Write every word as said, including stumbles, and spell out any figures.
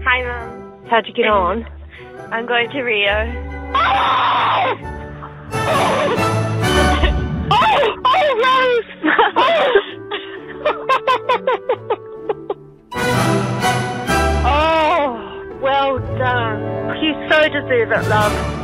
Hi Mum. How'd you get on? I'm going to Rio. You so deserve it, love.